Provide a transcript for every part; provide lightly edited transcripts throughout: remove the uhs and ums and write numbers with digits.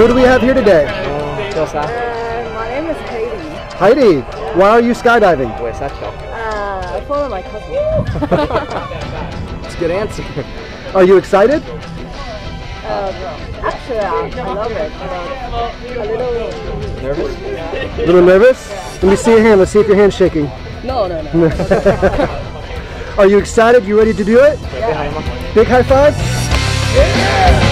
Who do we have here today? My name is Heidi. Heidi, why are you skydiving? I follow my cousin. That's a good answer. Are you excited? Actually, I love it. A little nervous. A little nervous? Let me see your hand. Let's see if your hand's shaking. No. Are you excited? You ready to do it? Yeah. Big high five? Yeah!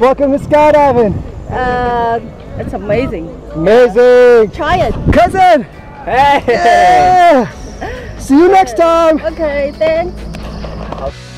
Welcome to skydiving. It's amazing. Amazing. Try it. Cousin. Hey. Yeah. See you next time. Okay, thanks.